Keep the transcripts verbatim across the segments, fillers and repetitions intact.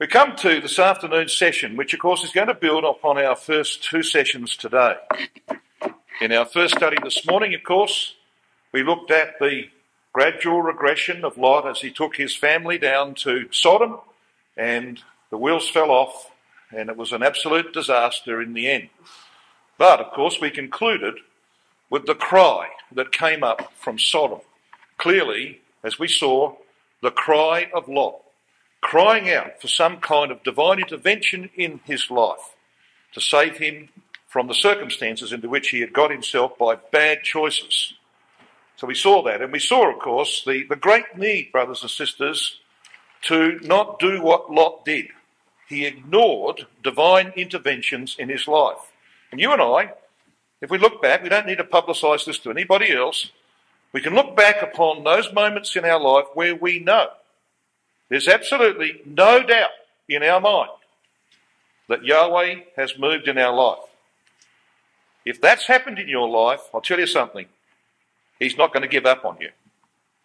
We come to this afternoon's session, which of course is going to build upon our first two sessions today. In our first study this morning, of course, we looked at the gradual regression of Lot as he took his family down to Sodom, and the wheels fell off, and it was an absolute disaster in the end. But, of course, we concluded with the cry that came up from Sodom. Clearly, as we saw, the cry of Lot, crying out for some kind of divine intervention in his life to save him from the circumstances into which he had got himself by bad choices. So we saw that, and we saw, of course, the, the great need, brothers and sisters, to not do what Lot did. He ignored divine interventions in his life. And you and I, if we look back, we don't need to publicise this to anybody else. We can look back upon those moments in our life where we know there's absolutely no doubt in our mind that Yahweh has moved in our life. If that's happened in your life, I'll tell you something, he's not going to give up on you.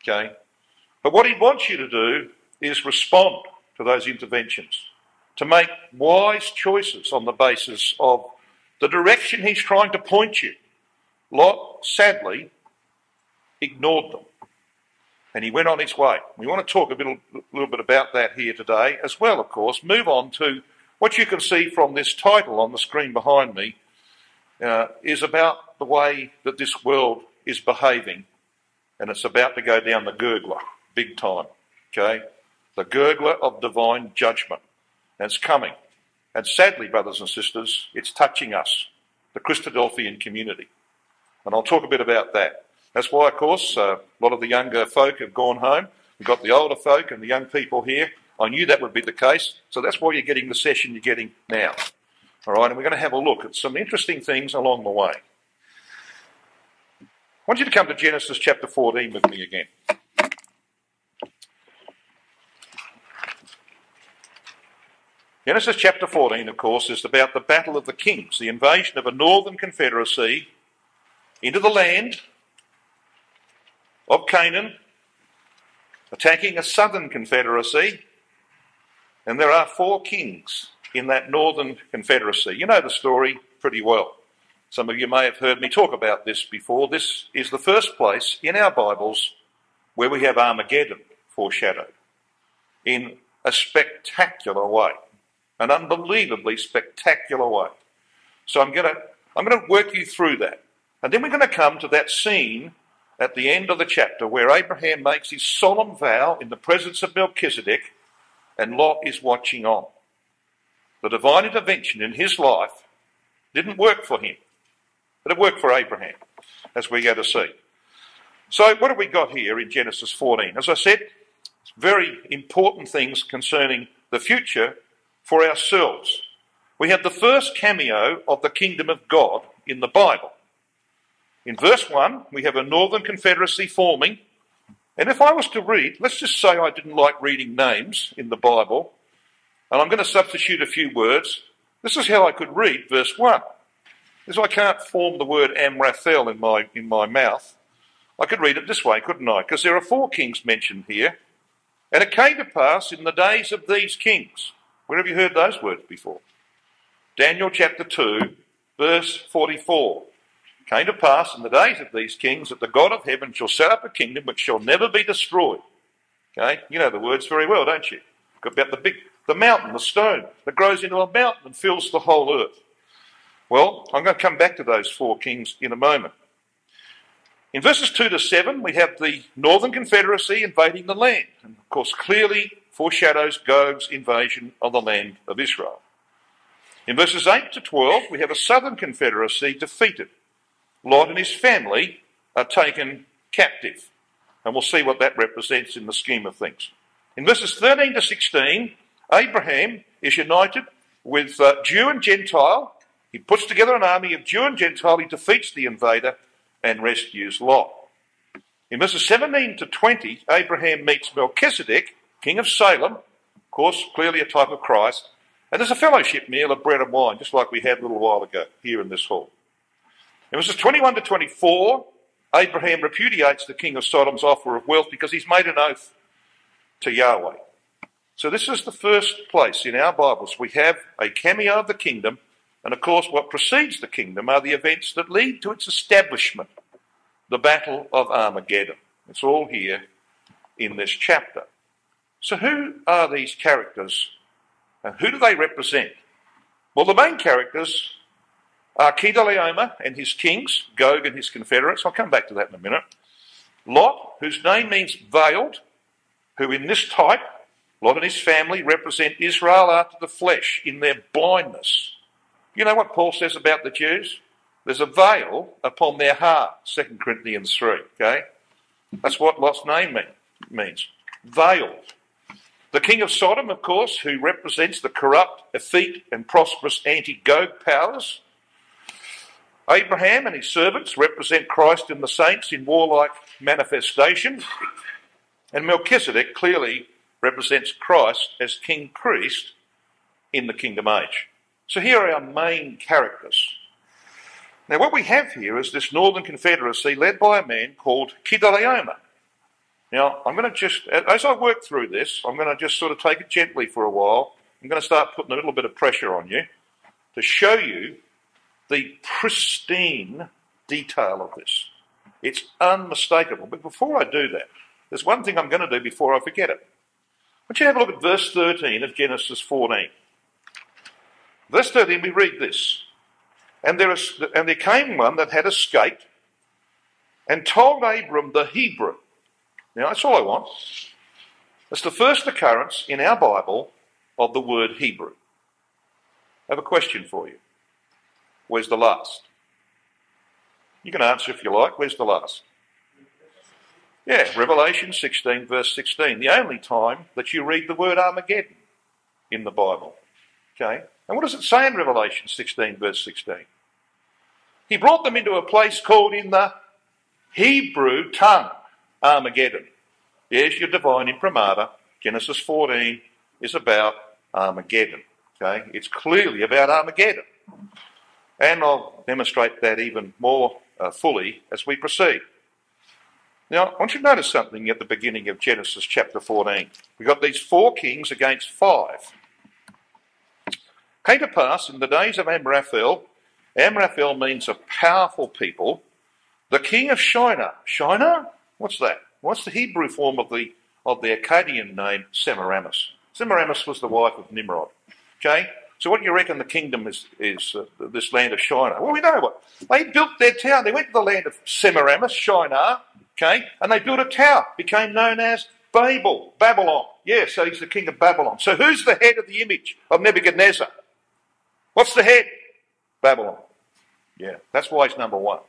Okay? But what he wants you to do is respond to those interventions, to make wise choices on the basis of the direction he's trying to point you. Lot, sadly, ignored them, and he went on his way. We want to talk a little, little bit about that here today as well, of course. Move on to what you can see from this title on the screen behind me, uh, is about the way that this world is behaving, and it's about to go down the gurgler, big time, okay? The gurgler of divine judgment, and it's coming. And sadly, brothers and sisters, it's touching us, the Christadelphian community, and I'll talk a bit about that. That's why, of course, uh, a lot of the younger folk have gone home. We've got the older folk and the young people here. I knew that would be the case. So that's why you're getting the session you're getting now. All right, and we're going to have a look at some interesting things along the way. I want you to come to Genesis chapter fourteen with me again. Genesis chapter fourteen, of course, is about the Battle of the Kings, the invasion of a northern confederacy into the land of Canaan, attacking a southern confederacy, and there are four kings in that northern confederacy. You know the story pretty well. Some of you may have heard me talk about this before. This is the first place in our Bibles where we have Armageddon foreshadowed in a spectacular way, an unbelievably spectacular way. So I'm going to I'm going to work you through that. And then we're going to come to that scene at the end of the chapter where Abraham makes his solemn vow in the presence of Melchizedek, and Lot is watching on. The divine intervention in his life didn't work for him, but it worked for Abraham, as we go to see. So what have we got here in Genesis fourteen? As I said, very important things concerning the future for ourselves. We have the first cameo of the kingdom of God in the Bible. In verse one, we have a northern confederacy forming. And if I was to read, let's just say I didn't like reading names in the Bible, and I'm going to substitute a few words. This is how I could read verse one. Because I can't form the word Amraphel in my, in my mouth. I could read it this way, couldn't I? Because there are four kings mentioned here. And it came to pass in the days of these kings. Where have you heard those words before? Daniel chapter two, verse forty-four. Came to pass in the days of these kings that the God of heaven shall set up a kingdom which shall never be destroyed. Okay, you know the words very well, don't you? About the big, the mountain, the stone that grows into a mountain and fills the whole earth. Well, I'm going to come back to those four kings in a moment. In verses two to seven, we have the northern confederacy invading the land, and of course, clearly foreshadows Gog's invasion of the land of Israel. In verses eight to twelve, we have a southern confederacy defeated. Lot and his family are taken captive. And we'll see what that represents in the scheme of things. In verses thirteen to sixteen, Abraham is united with uh, Jew and Gentile. He puts together an army of Jew and Gentile. He defeats the invader and rescues Lot. In verses seventeen to twenty, Abraham meets Melchizedek, king of Salem, of course, clearly a type of Christ. And there's a fellowship meal of bread and wine, just like we had a little while ago here in this hall. In verses twenty-one to twenty-four, Abraham repudiates the king of Sodom's offer of wealth because he's made an oath to Yahweh. So this is the first place in our Bibles. We have a cameo of the kingdom, and of course what precedes the kingdom are the events that lead to its establishment, the Battle of Armageddon. It's all here in this chapter. So who are these characters and who do they represent? Well, the main characters are Chedorlaomer and his kings, Gog and his confederates. I'll come back to that in a minute. Lot, whose name means veiled, who in this type, Lot and his family, represent Israel after the flesh in their blindness. You know what Paul says about the Jews? There's a veil upon their heart, Second Corinthians three, okay? That's what Lot's name mean, means, veiled. The king of Sodom, of course, who represents the corrupt, effete and prosperous anti-Gog powers. Abraham and his servants represent Christ and the saints in warlike manifestation. And Melchizedek clearly represents Christ as King Priest in the kingdom age. So here are our main characters. Now what we have here is this northern confederacy led by a man called Chedorlaomer. Now I'm going to just, as I work through this, I'm going to just sort of take it gently for a while. I'm going to start putting a little bit of pressure on you to show you the pristine detail of this. It's unmistakable. But before I do that, there's one thing I'm going to do before I forget it. I want you to have a look at verse thirteen of Genesis fourteen. Verse thirteen, we read this. And there, is, and there came one that had escaped and told Abram the Hebrew. Now, that's all I want. That's the first occurrence in our Bible of the word Hebrew. I have a question for you. Where's the last? You can answer if you like. Where's the last? Yeah, Revelation sixteen, verse sixteen. The only time that you read the word Armageddon in the Bible. Okay? And what does it say in Revelation sixteen, verse sixteen? He brought them into a place called in the Hebrew tongue, Armageddon. Yes, your divine imprimatur, Genesis fourteen, is about Armageddon. Okay? It's clearly about Armageddon. And I'll demonstrate that even more uh, fully as we proceed. Now, I want you to notice something at the beginning of Genesis chapter fourteen. We've got these four kings against five. Came to pass in the days of Amraphel. Amraphel means a powerful people. The king of Shinar. Shinar? What's that? What's the Hebrew form of the of the Akkadian name Semiramis? Semiramis was the wife of Nimrod. Okay? So what do you reckon the kingdom is, is uh, this land of Shinar? Well, we know what. They built their town. They went to the land of Semiramis, Shinar, okay, and they built a tower, became known as Babel, Babylon. Yeah, so he's the king of Babylon. So who's the head of the image of Nebuchadnezzar? What's the head? Babylon. Yeah, that's why he's number one.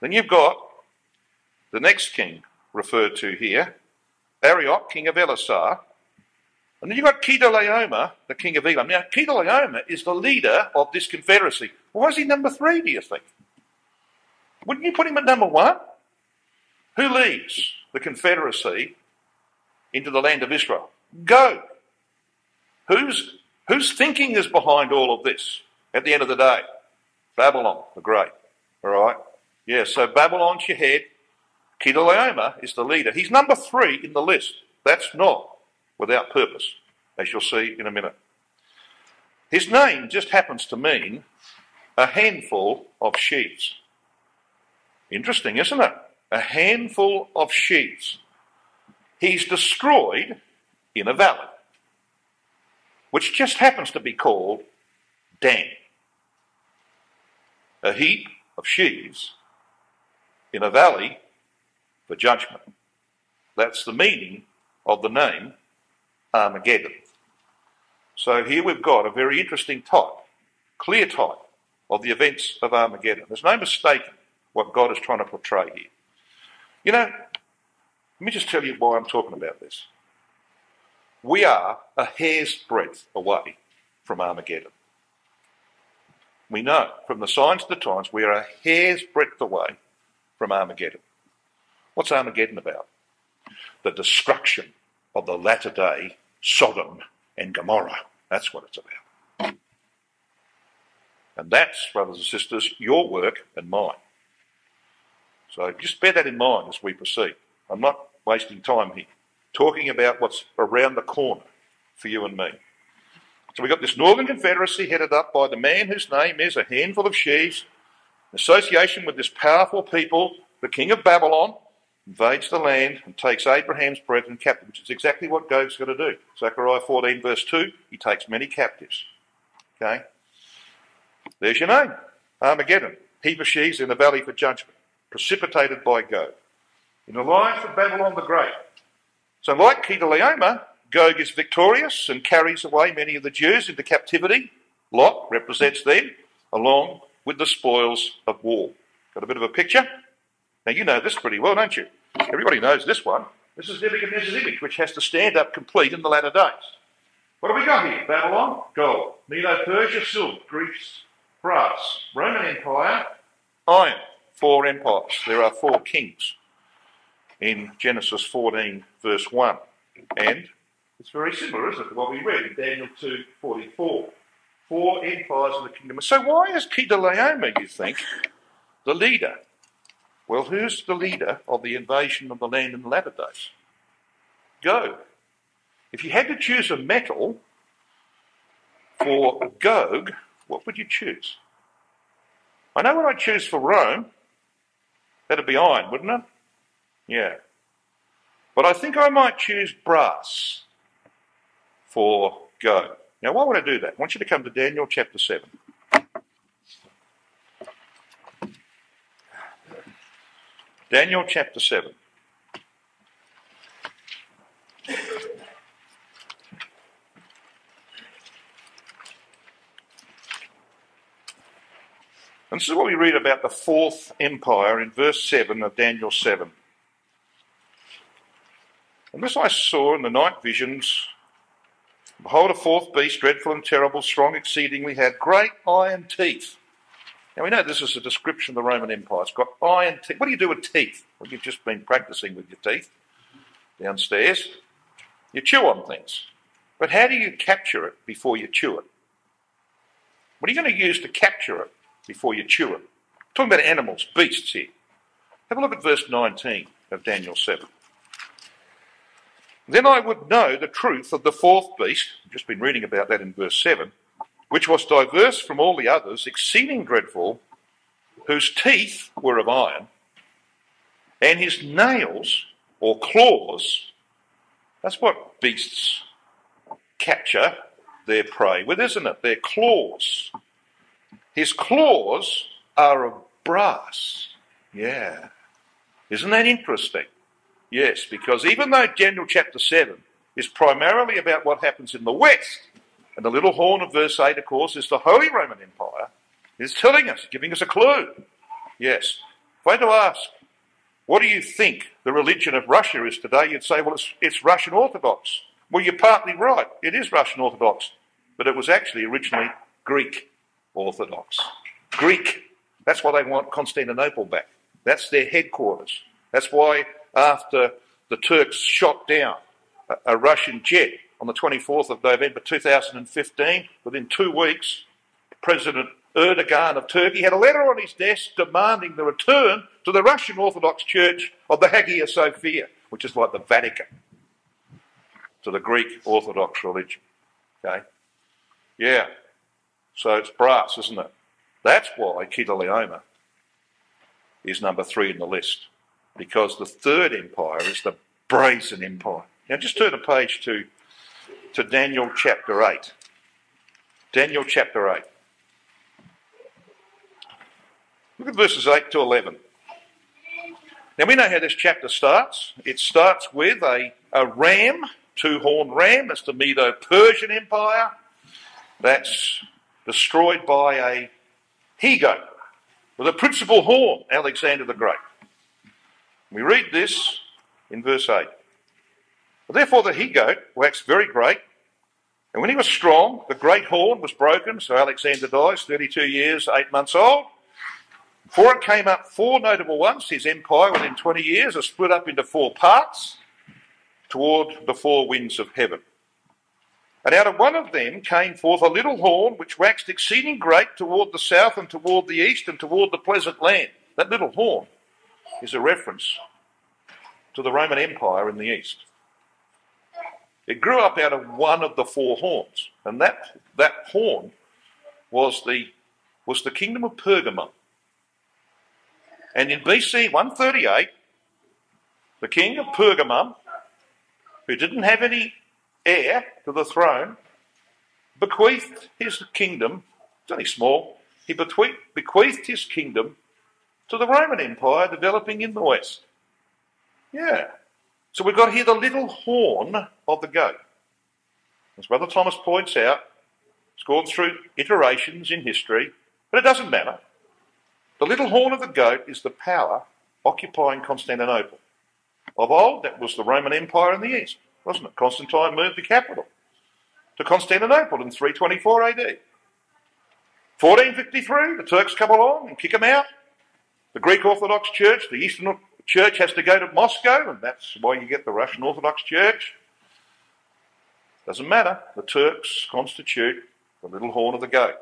Then you've got the next king referred to here, Arioch, king of Elasar. And then you've got Chedorlaomer, the king of Elam. Now, Chedorlaomer is the leader of this confederacy. Why is he number three, do you think? Wouldn't you put him at number one? Who leads the confederacy into the land of Israel? Go. Who's, who's thinking is behind all of this at the end of the day? Babylon, the great. All right? Yeah, so Babylon's your head. Chedorlaomer is the leader. He's number three in the list. That's not without purpose, as you'll see in a minute. His name just happens to mean a handful of sheaves. Interesting, isn't it? A handful of sheaves. He's destroyed in a valley, which just happens to be called Dan. A heap of sheaves in a valley for judgment. That's the meaning of the name Armageddon. So here we've got a very interesting type, clear type, of the events of Armageddon. There's no mistaking what God is trying to portray here. You know, let me just tell you why I'm talking about this. We are a hair's breadth away from Armageddon. We know from the signs of the times we are a hair's breadth away from Armageddon. What's Armageddon about? The destruction of the latter-day Sodom and Gomorrah. That's what it's about. And that's, brothers and sisters, your work and mine. So just bear that in mind as we proceed. I'm not wasting time here. talking about what's around the corner for you and me. So we've got this northern confederacy headed up by the man whose name is a handful of sheaves. In association with this powerful people, the king of Babylon invades the land and takes Abraham's brethren captive, which is exactly what Gog's going to do. Zechariah fourteen verse two, he takes many captives. Okay? There's your name, Armageddon. Heap of sheaves in the valley for judgment, precipitated by Gog. In alliance with Babylon the Great. So like Chedorlaomer, Gog is victorious and carries away many of the Jews into captivity. Lot represents them, along with the spoils of war. Got a bit of a picture? Now you know this pretty well, don't you? Everybody knows this one. This is Nebuchadnezzar's image, which has to stand up complete in the latter days. What have we got here? Babylon, gold. Medo-Persia, silver. Greece, brass. Roman Empire, iron. Four empires. There are four kings in Genesis fourteen verse one. And it's very similar, isn't it, to what we read in Daniel two forty-four. Four empires in the kingdom. So why is Chedorlaomer, you think, the leader? Well, who's the leader of the invasion of the land in the latter days? Gog. If you had to choose a metal for Gog, what would you choose? I know what I'd choose for Rome. That'd be iron, wouldn't it? Yeah. But I think I might choose brass for Gog. Now, why would I do that? I want you to come to Daniel chapter seven. Daniel chapter seven. And this is what we read about the fourth empire in verse seven of Daniel seven. And this I saw in the night visions. Behold, a fourth beast, dreadful and terrible, strong exceedingly, had great iron teeth. Now we know this is a description of the Roman Empire. It's got iron teeth. What do you do with teeth? Well, you've just been practicing with your teeth downstairs. You chew on things. But how do you capture it before you chew it? What are you going to use to capture it before you chew it? I'm talking about animals, beasts here. Have a look at verse nineteen of Daniel seven. Then I would know the truth of the fourth beast, I've just been reading about that in verse seven, which was diverse from all the others, exceeding dreadful, whose teeth were of iron, and his nails, or claws, that's what beasts capture their prey with, isn't it? Their claws. His claws are of brass. Yeah. Isn't that interesting? Yes, because even though Daniel chapter seven is primarily about what happens in the West, and the little horn of verse eight, of course, is the Holy Roman Empire, is telling us, giving us a clue. Yes. If I had to ask, what do you think the religion of Russia is today? You'd say, well, it's, it's Russian Orthodox. Well, you're partly right. It is Russian Orthodox, but it was actually originally Greek Orthodox. Greek. That's why they want Constantinople back. That's their headquarters. That's why after the Turks shot down a, a Russian jet on the twenty-fourth of November two thousand fifteen, within two weeks, President Erdogan of Turkey had a letter on his desk demanding the return to the Russian Orthodox Church of the Hagia Sophia, which is like the Vatican to the Greek Orthodox religion. Okay? Yeah. So it's brass, isn't it? That's why Chedorlaomer is number three in the list, because the third empire is the brazen empire. Now just turn a page to, to Daniel chapter eight. Daniel chapter eight. Look at verses eight to eleven. Now we know how this chapter starts. It starts with a, a ram, two-horned ram. That's the Medo-Persian Empire. That's destroyed by a he goat with a principal horn, Alexander the Great. We read this in verse eight. Therefore the he-goat waxed very great, and when he was strong, the great horn was broken, so Alexander dies, thirty-two years, eight months old. For it came up four notable ones, his empire within twenty years, is split up into four parts toward the four winds of heaven. And out of one of them came forth a little horn, which waxed exceeding great toward the south and toward the east and toward the pleasant land. That little horn is a reference to the Roman Empire in the east. It grew up out of one of the four horns, and that that horn was the was the kingdom of Pergamum. And in B C one thirty-eight, the king of Pergamum, who didn't have any heir to the throne, bequeathed his kingdom. It's only small. He bequeathed, bequeathed his kingdom to the Roman Empire developing in the west. Yeah. So we've got here the little horn of the goat. As Brother Thomas points out, it's gone through iterations in history, but it doesn't matter. The little horn of the goat is the power occupying Constantinople. Of old, that was the Roman Empire in the east, wasn't it? Constantine moved the capital to Constantinople in three twenty-four A D. fourteen fifty-three, the Turks come along and kick them out. The Greek Orthodox Church, the Eastern Church has to go to Moscow, and that's why you get the Russian Orthodox Church. Doesn't matter. The Turks constitute the little horn of the goat.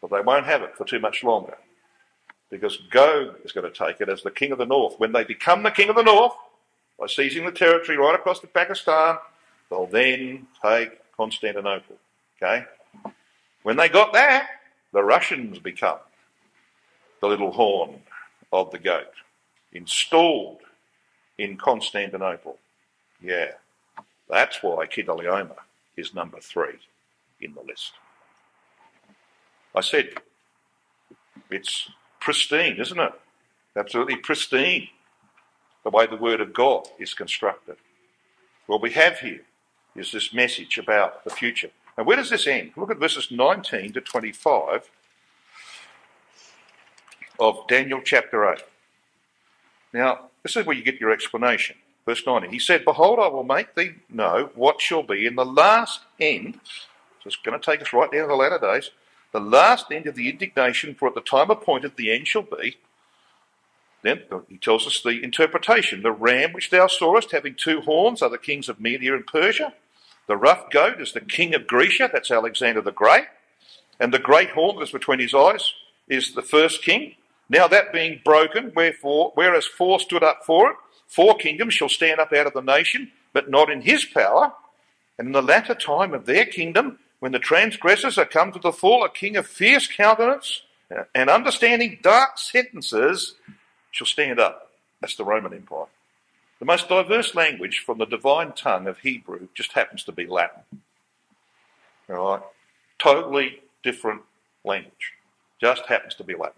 But they won't have it for too much longer, because Gog is going to take it as the king of the north. When they become the king of the north, by seizing the territory right across to Pakistan, they'll then take Constantinople. Okay? When they got that, the Russians become the little horn of the goat, installed in Constantinople. Yeah, that's why Chedorlaomer is number three in the list. I said, it's pristine, isn't it? Absolutely pristine, the way the Word of God is constructed. What we have here is this message about the future. And where does this end? Look at verses nineteen to twenty-five of Daniel chapter eight. Now, this is where you get your explanation. Verse nineteen, he said, "Behold, I will make thee know what shall be in the last end." So it's going to take us right down to the latter days. "The last end of the indignation, for at the time appointed the end shall be." Then he tells us the interpretation. "The ram which thou sawest having two horns are the kings of Media and Persia. The rough goat is the king of Grecia," that's Alexander the Great, "and the great horn that is between his eyes is the first king. Now that being broken, wherefore, whereas four stood up for it, four kingdoms shall stand up out of the nation, but not in his power. And in the latter time of their kingdom, when the transgressors are come to the full, a king of fierce countenance and understanding dark sentences shall stand up." That's the Roman Empire. The most diverse language from the divine tongue of Hebrew just happens to be Latin. All right? Totally different language. Just happens to be Latin.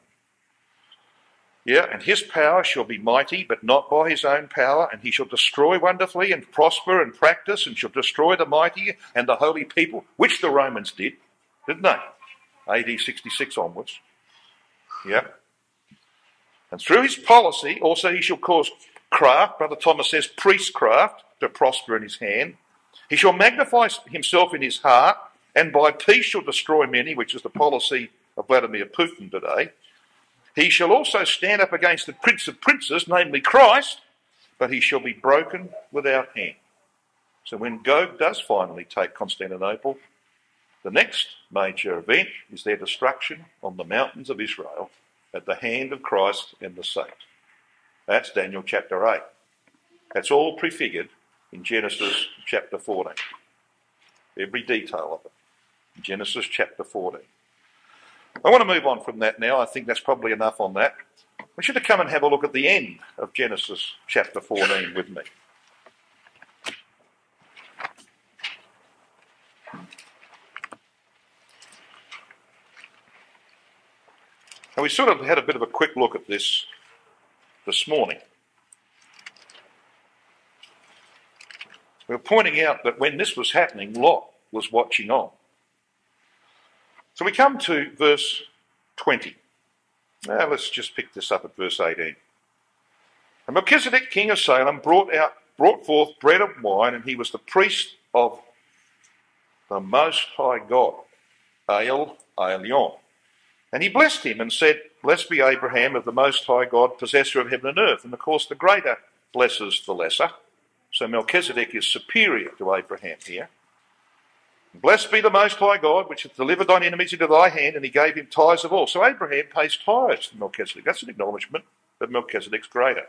Yeah, "and his power shall be mighty, but not by his own power, and he shall destroy wonderfully and prosper and practice, and shall destroy the mighty and the holy people," which the Romans did, didn't they? A D sixty-six onwards. Yeah. "And through his policy also he shall cause craft," Brother Thomas says priestcraft, "to prosper in his hand. He shall magnify himself in his heart, and by peace shall destroy many," which is the policy of Vladimir Putin today. "He shall also stand up against the prince of princes, namely Christ, but he shall be broken without hand." So when Gog does finally take Constantinople, the next major event is their destruction on the mountains of Israel at the hand of Christ and the saints. That's Daniel chapter eight. That's all prefigured in Genesis chapter fourteen. Every detail of it. Genesis chapter fourteen. I want to move on from that now. I think that's probably enough on that. We should have come and have a look at the end of Genesis chapter fourteen with me. And we sort of had a bit of a quick look at this this morning. We were pointing out that when this was happening, Lot was watching on. So we come to verse twenty. Now let's just pick this up at verse eighteen. "And Melchizedek, king of Salem, brought out, brought forth bread and wine, and he was the priest of the Most High God, El Elyon. And he blessed him and said, Blessed be Abraham of the Most High God, possessor of heaven and earth." And of course the greater blesses the lesser. So Melchizedek is superior to Abraham here. "Blessed be the Most High God, which hath delivered thine enemies into thy hand, and he gave him tithes of all." So Abraham pays tithes to Melchizedek. That's an acknowledgement that Melchizedek's greater,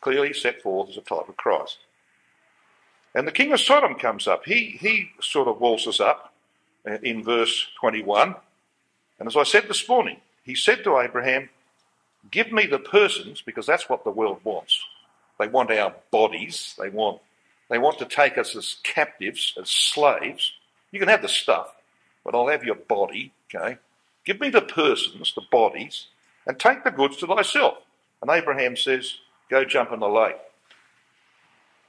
clearly set forth as a type of Christ. And the king of Sodom comes up. He, he sort of waltzes up in verse twenty-one. And as I said this morning, he said to Abraham, give me the persons, because that's what the world wants. They want our bodies. They want, they want to take us as captives, as slaves. You can have the stuff, but I'll have your body, okay? Give me the persons, the bodies, and take the goods to thyself. And Abraham says, go jump in the lake.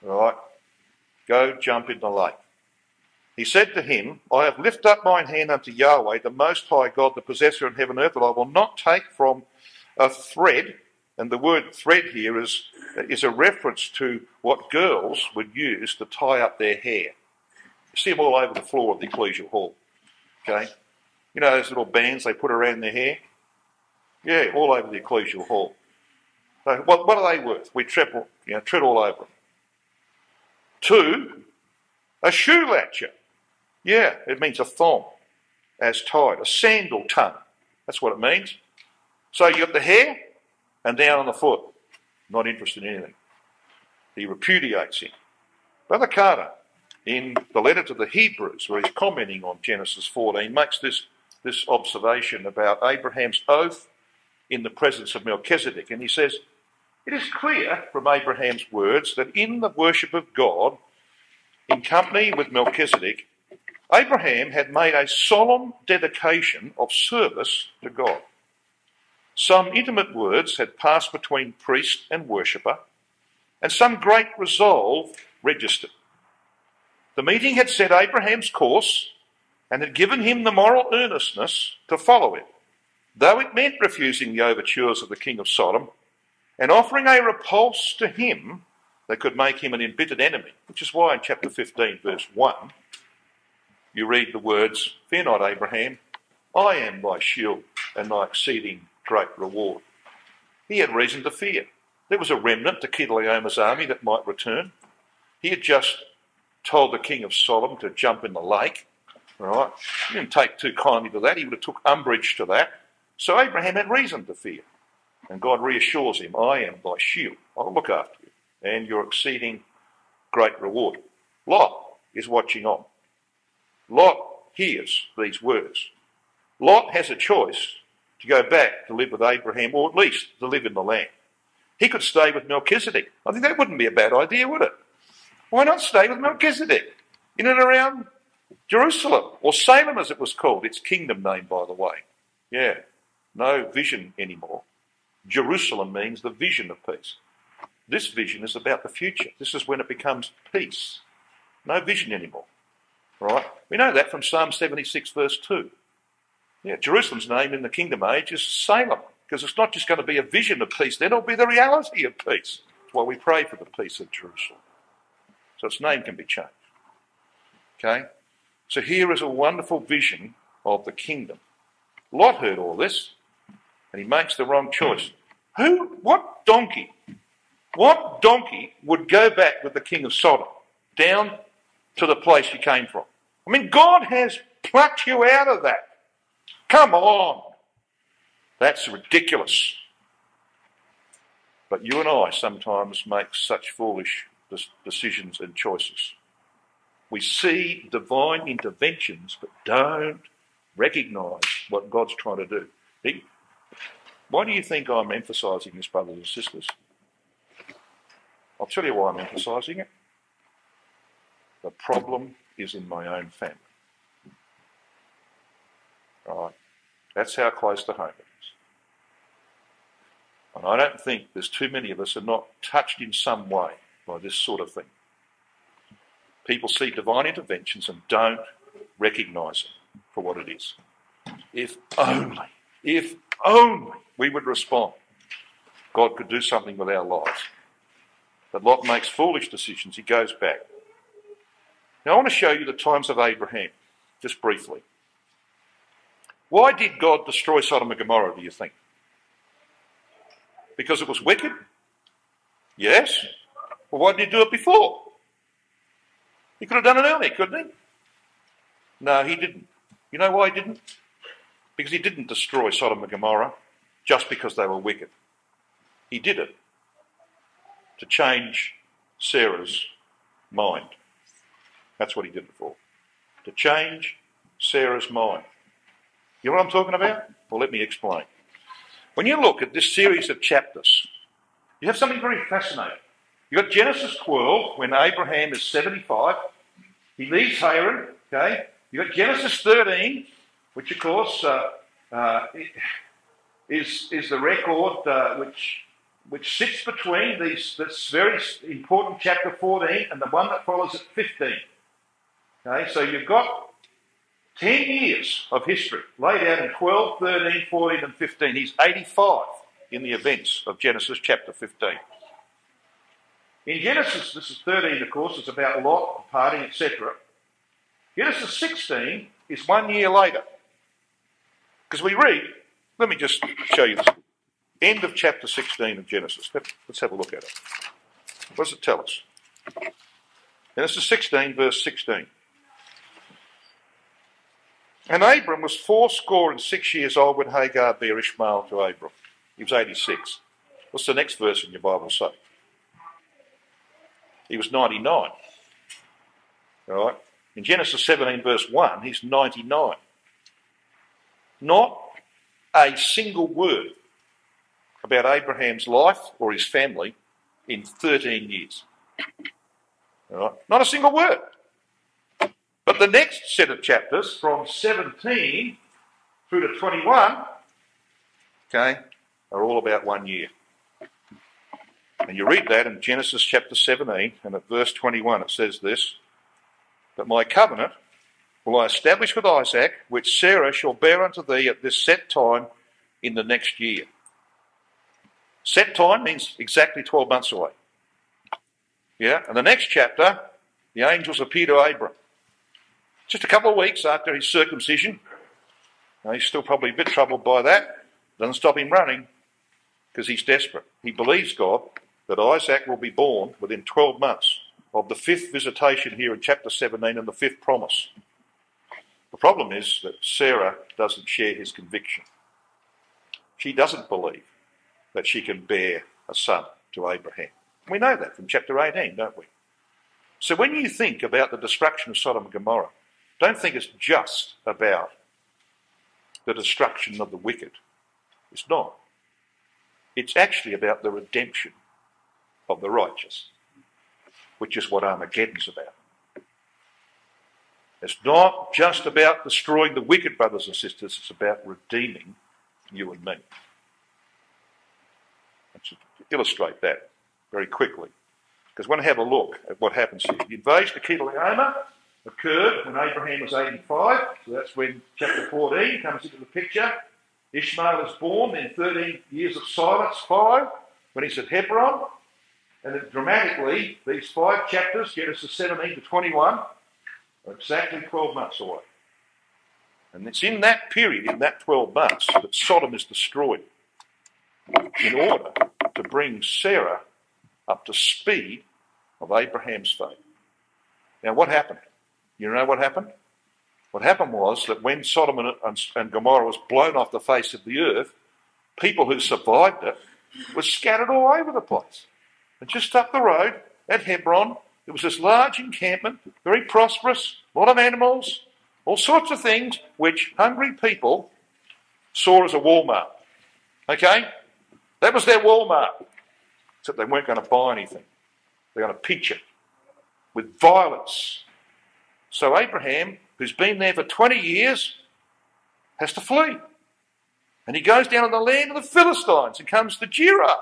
All right? Go jump in the lake. He said to him, I have lifted up mine hand unto Yahweh, the Most High God, the possessor of heaven and earth, that I will not take from a thread. And the word thread here is, is a reference to what girls would use to tie up their hair. You see them all over the floor of the Ecclesia Hall. Okay? You know those little bands they put around their hair? Yeah, all over the Ecclesia Hall. So what, what are they worth? We triple, you know, tread all over them. Two, a shoe latcher. Yeah, it means a thong as tied, a sandal tongue. That's what it means. So you've got the hair and down on the foot. Not interested in anything. He repudiates him. Brother Carter, in the letter to the Hebrews, where he's commenting on Genesis fourteen, makes this, this observation about Abraham's oath in the presence of Melchizedek. And he says, it is clear from Abraham's words that in the worship of God, in company with Melchizedek, Abraham had made a solemn dedication of service to God. Some intimate words had passed between priest and worshipper, and some great resolve registered. The meeting had set Abraham's course and had given him the moral earnestness to follow it, though it meant refusing the overtures of the king of Sodom and offering a repulse to him that could make him an embittered enemy, which is why in chapter fifteen, verse one, you read the words, fear not, Abraham, I am thy shield and thy exceeding great reward. He had reason to fear. There was a remnant to Chedorlaomer's army that might return. He had just told the king of Sodom to jump in the lake. All right? He didn't take too kindly to that. He would have took umbrage to that. So Abraham had reason to fear. And God reassures him, I am thy shield. I'll look after you. And your exceeding great reward. Lot is watching on. Lot hears these words. Lot has a choice to go back to live with Abraham, or at least to live in the land. He could stay with Melchizedek. I think that wouldn't be a bad idea, would it? Why not stay with Melchizedek in and around Jerusalem, or Salem as it was called, its kingdom name, by the way. Yeah, no vision anymore. Jerusalem means the vision of peace. This vision is about the future. This is when it becomes peace. No vision anymore. Right? We know that from Psalm seventy-six, verse two. Yeah, Jerusalem's name in the kingdom age is Salem, because it's not just going to be a vision of peace, then it'll be the reality of peace. That's why we pray for the peace of Jerusalem. So its name can be changed. Okay? So here is a wonderful vision of the kingdom. Lot heard all this, and he makes the wrong choice. Who? What donkey? What donkey would go back with the king of Sodom down to the place you came from? I mean, God has plucked you out of that. Come on. That's ridiculous. But you and I sometimes make such foolish decisions and choices. We see divine interventions but don't recognise what God's trying to do. He, why do you think I'm emphasising this, brothers and sisters? I'll tell you why I'm emphasising it. The problem is in my own family. All right. That's how close to home it is. And I don't think there's too many of us are not touched in some way by this sort of thing. People see divine interventions and don't recognise it for what it is. If only, if only we would respond, God could do something with our lives. But Lot makes foolish decisions. He goes back. Now I want to show you the times of Abraham, just briefly. Why did God destroy Sodom and Gomorrah, do you think? Because it was wicked? Yes. Well, why didn't he do it before? He could have done it earlier, couldn't he? No, he didn't. You know why he didn't? Because he didn't destroy Sodom and Gomorrah just because they were wicked. He did it to change Sarah's mind. That's what he did it for. To change Sarah's mind. You know what I'm talking about? Well, let me explain. When you look at this series of chapters, you have something very fascinating. You've got Genesis twelve, when Abraham is seventy-five. He leaves Haran, okay? You've got Genesis thirteen, which, of course, uh, uh, is, is the record uh, which, which sits between these, this very important chapter fourteen and the one that follows at fifteen. Okay, so you've got ten years of history laid out in twelve, thirteen, fourteen, and fifteen. He's eighty-five in the events of Genesis chapter fifteen. In Genesis, this is thirteen, of course, it's about Lot, parting, et cetera. Genesis sixteen is one year later. Because we read, let me just show you this. End of chapter sixteen of Genesis. Let's have a look at it. What does it tell us? Genesis sixteen, verse sixteen. And Abram was fourscore and six years old when Hagar bare Ishmael to Abram. He was eighty-six. What's the next verse in your Bible say? He was ninety-nine. All right. In Genesis seventeen, verse one, he's ninety-nine. Not a single word about Abraham's life or his family in thirteen years. All right. Not a single word. But the next set of chapters, from seventeen through to twenty-one, okay, are all about one year. And you read that in Genesis chapter seventeen, and at verse twenty-one it says this, that my covenant will I establish with Isaac, which Sarah shall bear unto thee at this set time in the next year. Set time means exactly twelve months away. Yeah, and the next chapter, the angels appear to Abram. Just a couple of weeks after his circumcision. Now, he's still probably a bit troubled by that. Doesn't stop him running because he's desperate. He believes God that Isaac will be born within twelve months of the fifth visitation here in chapter seventeen and the fifth promise. The problem is that Sarah doesn't share his conviction. She doesn't believe that she can bear a son to Abraham. We know that from chapter eighteen, don't we? So when you think about the destruction of Sodom and Gomorrah, don't think it's just about the destruction of the wicked. It's not. It's actually about the redemption of the righteous, which is what Armageddon's about. It's not just about destroying the wicked, brothers and sisters. It's about redeeming you and me. To illustrate that very quickly, because I want to have a look at what happens here. The invasion of Chedorlaomer occurred when Abraham was eighty-five, so that's when chapter fourteen comes into the picture. Ishmael is born, then thirteen years of silence, five, when he's at Hebron. And then dramatically, these five chapters, Genesis seventeen to twenty-one, are exactly twelve months away. And it's in that period, in that twelve months, that Sodom is destroyed in order to bring Sarah up to speed of Abraham's faith. Now, what happened? You know what happened? What happened was that when Sodom and Gomorrah was blown off the face of the earth, people who survived it were scattered all over the place. And just up the road at Hebron, there was this large encampment, very prosperous, a lot of animals, all sorts of things which hungry people saw as a Walmart. Okay? That was their Walmart. Except they weren't going to buy anything. They were going to pitch it with violence. So Abraham, who's been there for twenty years, has to flee. And he goes down to the land of the Philistines and comes to Gerar.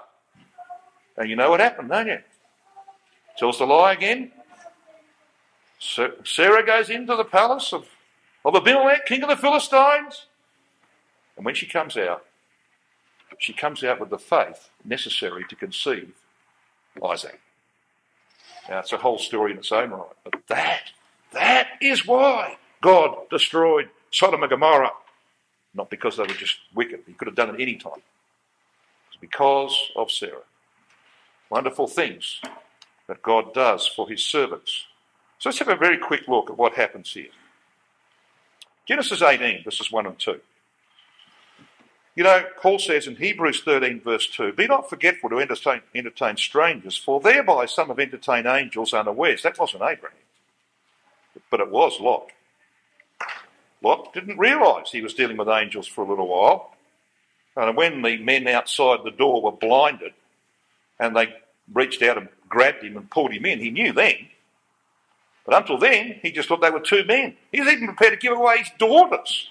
And you know what happened, don't you? Tells the lie again. So Sarah goes into the palace of, of Abimelech, king of the Philistines. And when she comes out, she comes out with the faith necessary to conceive Isaac. Now, it's a whole story in its own right. But that, that is why God destroyed Sodom and Gomorrah. Not because they were just wicked. He could have done it any time. It's because of Sarah. Wonderful things that God does for his servants. So let's have a very quick look at what happens here. Genesis eighteen, verses one and two. You know, Paul says in Hebrews thirteen, verse two, be not forgetful to entertain, entertain strangers, for thereby some have entertained angels unawares. That wasn't Abraham. But it was Lot. Lot didn't realise he was dealing with angels for a little while. And when the men outside the door were blinded and they reached out and grabbed him and pulled him in, he knew then. But until then, he just thought they were two men. He was even prepared to give away his daughters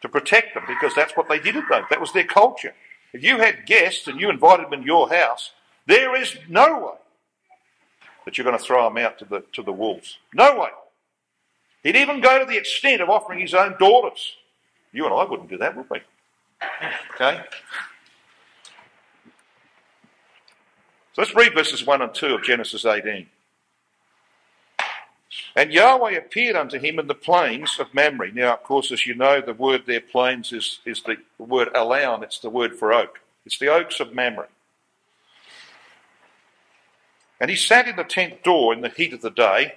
to protect them, because that's what they did at those. That was their culture. If you had guests and you invited them in your house, there is no way that you're going to throw them out to the, to the wolves. No way. He'd even go to the extent of offering his own daughters. You and I wouldn't do that, would we? Okay? So let's read verses one and two of Genesis eighteen. And Yahweh appeared unto him in the plains of Mamre. Now, of course, as you know, the word there, plains, is, is the word alaun. It's the word for oak. It's the oaks of Mamre. And he sat in the tent door in the heat of the day.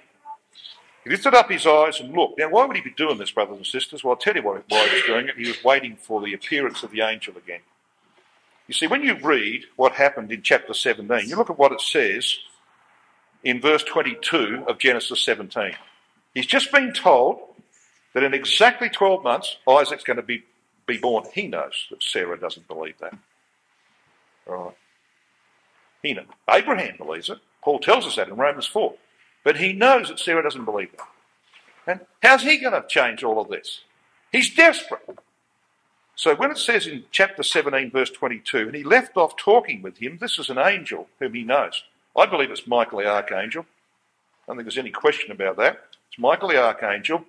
He lifted up his eyes and looked. Now, why would he be doing this, brothers and sisters? Well, I'll tell you why he was doing it. He was waiting for the appearance of the angel again. You see, when you read what happened in chapter seventeen, you look at what it says in verse twenty-two of Genesis seventeen. He's just been told that in exactly twelve months, Isaac's going to be, be born. He knows that Sarah doesn't believe that. All right. He knows. Abraham believes it. Paul tells us that in Romans four. But he knows that Sarah doesn't believe that. And how's he going to change all of this? He's desperate. So when it says in chapter seventeen, verse twenty-two, and he left off talking with him, this is an angel whom he knows. I believe it's Michael the Archangel. I don't think there's any question about that. It's Michael the Archangel.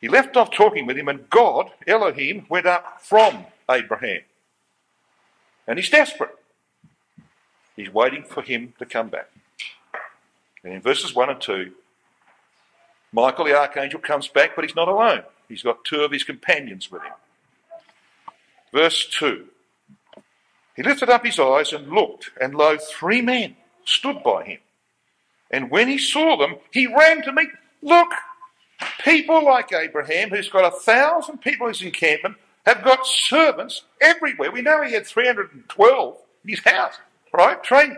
He left off talking with him, and God, Elohim, went up from Abraham. And he's desperate. He's waiting for him to come back. And in verses one and two, Michael the Archangel comes back, but he's not alone. He's got two of his companions with him. Verse two. He lifted up his eyes and looked, and lo, three men stood by him. And when he saw them, he ran to meet them. Look, people like Abraham, who's got a thousand people in his encampment, have got servants everywhere. We know he had three hundred twelve in his house, right? Trained.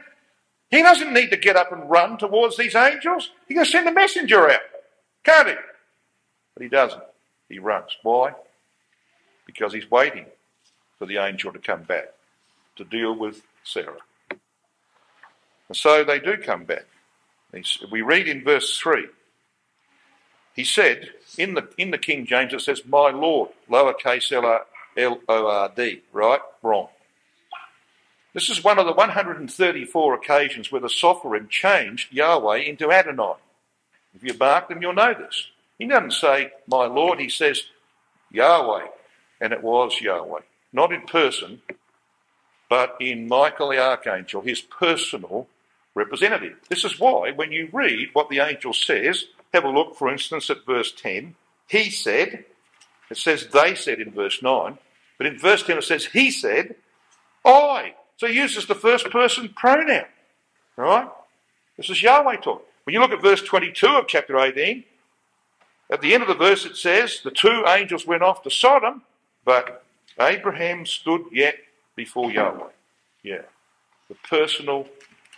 He doesn't need to get up and run towards these angels. He can send a messenger out, can't he? But he doesn't. He runs. Why? Because he's waiting for the angel to come back to deal with Sarah. And so they do come back. We read in verse three, he said, in the in the King James it says, my Lord, lowercase L O R D, right? Wrong. This is one of the one hundred thirty-four occasions where the Sopherim changed Yahweh into Adonai. If you mark them, you'll know this. He doesn't say, my Lord, he says, Yahweh, and it was Yahweh. Not in person, but in Michael the Archangel, his personal representative. This is why, when you read what the angel says, have a look, for instance, at verse ten. He said, it says they said in verse nine, but in verse ten it says he said, I. So he uses the first person pronoun. All right? This is Yahweh talk. When you look at verse twenty-two of chapter eighteen, at the end of the verse it says, the two angels went off to Sodom, but Abraham stood yet before Yahweh. Yeah. The personal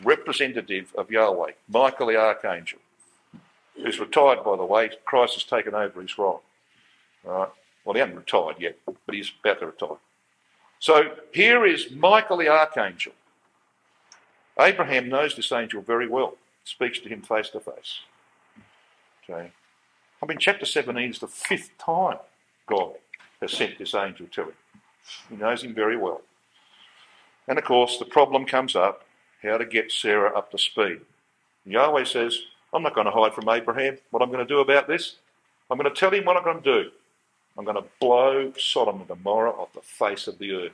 representative of Yahweh, Michael the Archangel, who's retired, by the way. Christ has taken over his role. All right. Well, he hasn't retired yet, but he's about to retire. So here is Michael the Archangel. Abraham knows this angel very well. Speaks to him face to face. Okay. I mean, chapter seventeen is the fifth time God has sent this angel to him. He knows him very well. And of course, the problem comes up, how to get Sarah up to speed. And Yahweh says, I'm not going to hide from Abraham what I'm going to do about this. I'm going to tell him what I'm going to do. I'm going to blow Sodom and Gomorrah off the face of the earth.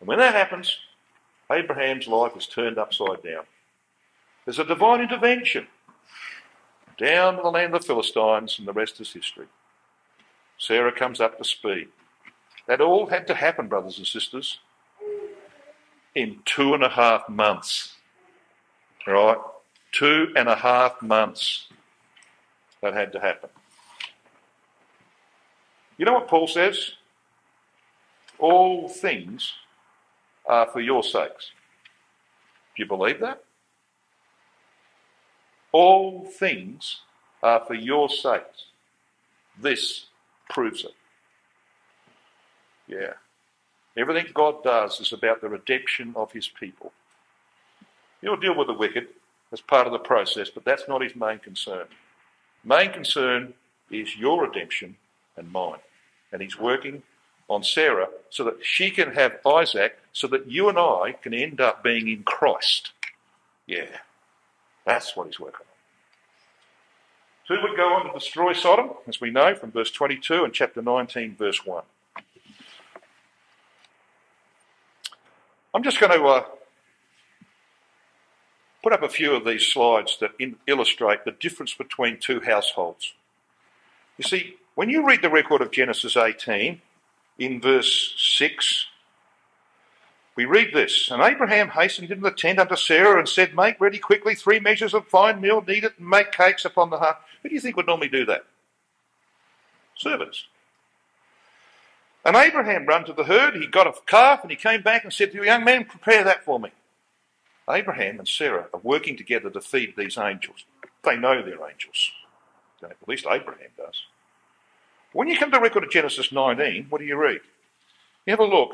And when that happens, Abraham's life is turned upside down. There's a divine intervention. Down to the land of the Philistines, and the rest is history. Sarah comes up to speed. That all had to happen, brothers and sisters, in two and a half months. Right? Two and a half months. That had to happen. You know what Paul says? All things are for your sakes. Do you believe that? All things uh, for your sakes. This proves it. Yeah. Everything God does is about the redemption of his people. He'll deal with the wicked as part of the process, but that's not his main concern. Main concern is your redemption and mine. And he's working on Sarah so that she can have Isaac, so that you and I can end up being in Christ. Yeah, that's what he's working on. Who would go on to destroy Sodom, as we know from verse twenty-two and chapter nineteen, verse one. I'm just going to uh, put up a few of these slides that in, illustrate the difference between two households. You see, when you read the record of Genesis eighteen, in verse six, we read this: "And Abraham hastened into the tent unto Sarah and said, Make ready quickly three measures of fine meal, knead it, and make cakes upon the hearth." Who do you think would normally do that? Servants. "And Abraham run to the herd, he got a calf, and he came back and said to the young man, Prepare that for me." Abraham and Sarah are working together to feed these angels. They know they're angels. At least Abraham does. When you come to the record of Genesis nineteen, what do you read? You have a look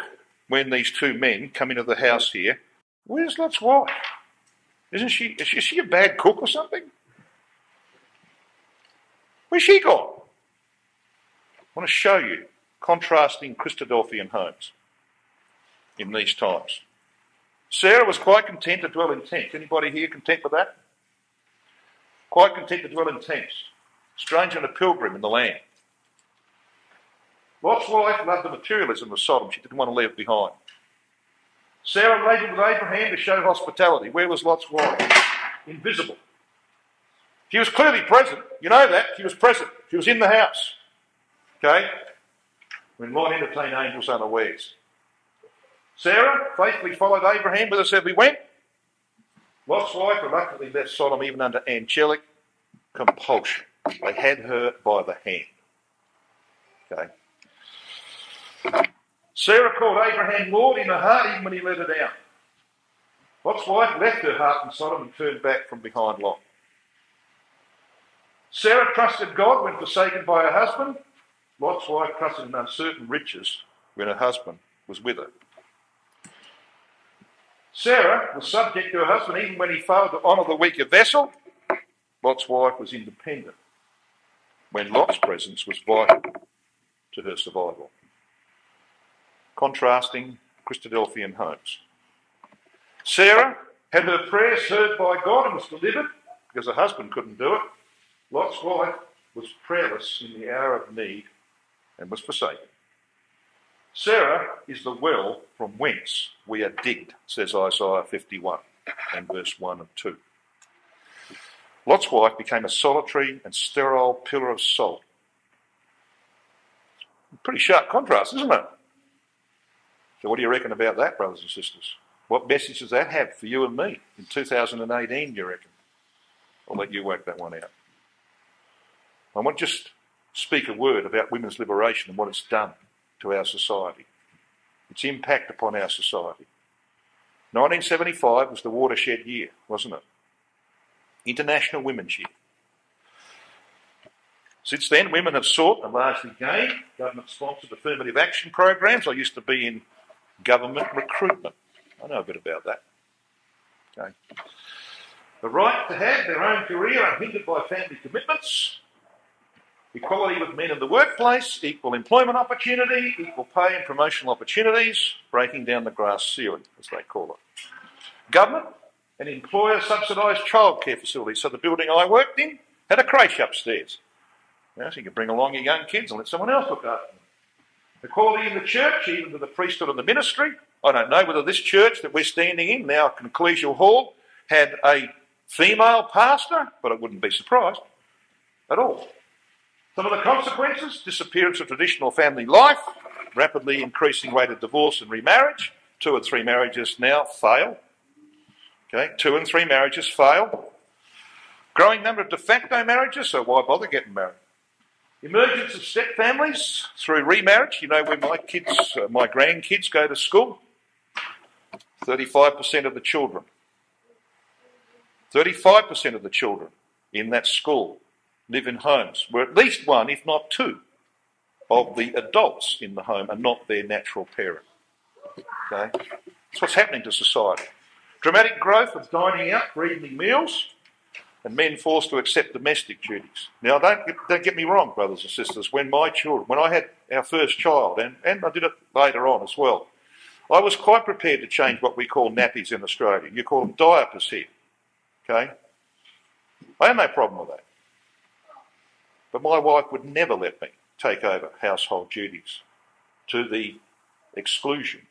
when these two men come into the house here. Where's Lot's wife? Isn't she, is she a bad cook or something? Where's she gone? I want to show you contrasting Christadelphian homes in these times. Sarah was quite content to dwell in tents. Anybody here content with that? Quite content to dwell in tents. Stranger and a pilgrim in the land. Lot's wife loved the materialism of Sodom. She didn't want to leave it behind. Sarah related with Abraham to show hospitality. Where was Lot's wife? Invisible. She was clearly present. You know that. She was present. She was in the house. Okay? We might entertain angels unawares. Sarah faithfully followed Abraham whithersoever he went. Lot's wife reluctantly left Sodom even under angelic compulsion. They had her by the hand. Okay. Sarah called Abraham Lord in her heart even when he let her down. Lot's wife left her heart in Sodom and turned back from behind Lot. Sarah trusted God when forsaken by her husband. Lot's wife trusted in uncertain riches when her husband was with her. Sarah was subject to her husband even when he failed to honour the weaker vessel. Lot's wife was independent when Lot's presence was vital to her survival. Contrasting Christadelphian homes. Sarah had her prayers heard by God and was delivered because her husband couldn't do it. Lot's wife was prayerless in the hour of need and was forsaken. Sarah is the well from whence we are digged, says Isaiah fifty-one and verse one and two. Lot's wife became a solitary and sterile pillar of salt. Pretty sharp contrast, isn't it? So what do you reckon about that, brothers and sisters? What message does that have for you and me in two thousand eighteen, you reckon? I'll let you work that one out. I want to just speak a word about women's liberation and what it's done to our society. Its impact upon our society. nineteen seventy-five was the watershed year, wasn't it? International Women's Year. Since then, women have sought and largely gained government-sponsored affirmative action programs. I used to be in government recruitment. I know a bit about that. Okay. The right to have their own career unhindered by family commitments. Equality with men in the workplace, equal employment opportunity, equal pay and promotional opportunities, breaking down the glass ceiling, as they call it. Government and employer-subsidised childcare facilities. So the building I worked in had a creche upstairs. You know, so you can bring along your young kids and let someone else look after them. Equality in the church, even to the priesthood and the ministry. I don't know whether this church that we're standing in, now Ecclesia Hall, had a female pastor, but I wouldn't be surprised at all. Some of the consequences: disappearance of traditional family life, rapidly increasing rate of divorce and remarriage. Two and three marriages now fail. Okay, two and three marriages fail. Growing number of de facto marriages, so why bother getting married? Emergence of step families through remarriage. You know where my kids, uh, my grandkids go to school? thirty-five percent of the children. thirty-five percent of the children in that school live in homes where at least one, if not two, of the adults in the home are not their natural parent. Okay? That's what's happening to society. Dramatic growth of dining out for evening meals and men forced to accept domestic duties. Now, don't get, don't get me wrong, brothers and sisters. When my children, when I had our first child, and, and I did it later on as well, I was quite prepared to change what we call nappies in Australia. You call them diapers here. Okay? I had no problem with that. But my wife would never let me take over household duties to the exclusion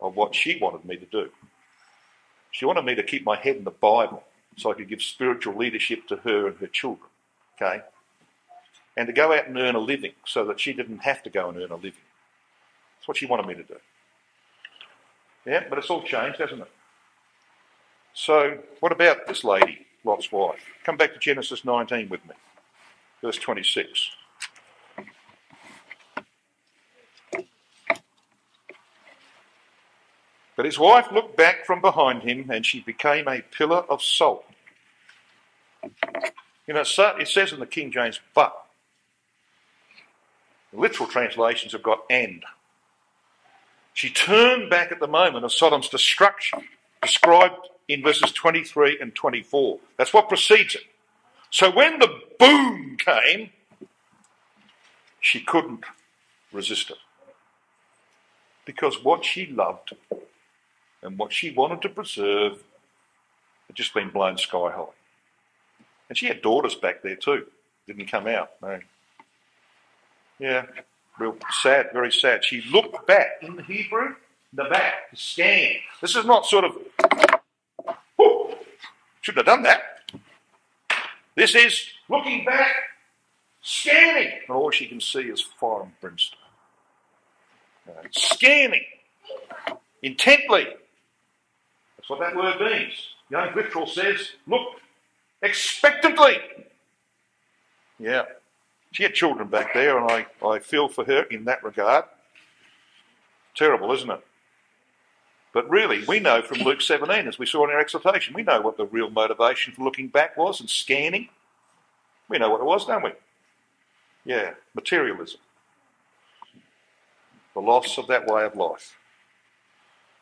of what she wanted me to do. She wanted me to keep my head in the Bible so I could give spiritual leadership to her and her children, okay? And to go out and earn a living so that she didn't have to go and earn a living. That's what she wanted me to do. Yeah, but it's all changed, hasn't it? So what about this lady, Lot's wife? Come back to Genesis nineteen with me, verse twenty-six. But his wife looked back from behind him, and she became a pillar of salt. You know, it says in the King James, but. The literal translations have got and. She turned back at the moment of Sodom's destruction, described in verses twenty-three and twenty-four. That's what precedes it. So when the boom came, she couldn't resist it. Because what she loved and what she wanted to preserve had just been blown sky high. And she had daughters back there too. Didn't come out. No. Yeah, real sad, very sad. She looked back in the Hebrew, the back, the scan. This is not sort of, oh, shouldn't have done that. This is looking back, scanning. And all she can see is fire and brimstone. Uh, scanning. Intently. That's what that word means. Young Victrell says, look, expectantly. Yeah. She had children back there, and I, I feel for her in that regard. Terrible, isn't it? But really, we know from Luke seventeen, as we saw in our exhortation, we know what the real motivation for looking back was and scanning. We know what it was, don't we? Yeah, materialism. The loss of that way of life.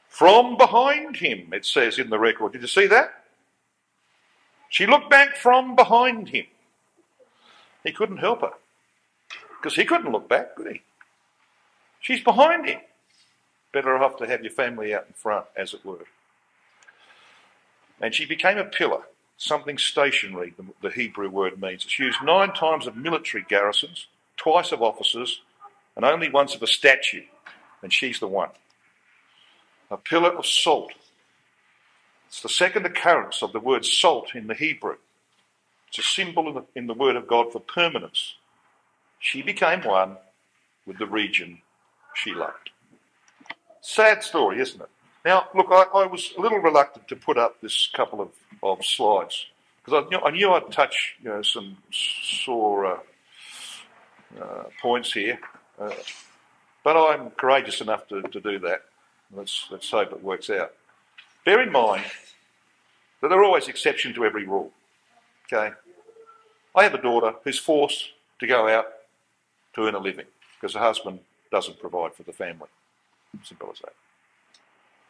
From behind him, it says in the record. Did you see that? She looked back from behind him. He couldn't help her. Because he couldn't look back, could he? She's behind him. Better off to have your family out in front, as it were. And she became a pillar, something stationary, the Hebrew word means. It's used nine times of military garrisons, twice of officers, and only once of a statue, and she's the one. A pillar of salt. It's the second occurrence of the word salt in the Hebrew. It's a symbol in the, in the word of God for permanence. She became one with the region she loved. Sad story, isn't it? Now, look, I, I was a little reluctant to put up this couple of, of slides, because I knew, I knew I'd touch you know, some sore uh, uh, points here. Uh, but I'm courageous enough to, to do that. Let's, let's hope it works out. Bear in mind that there are always exceptions to every rule. Okay? I have a daughter who's forced to go out to earn a living because her husband doesn't provide for the family. Simple as that.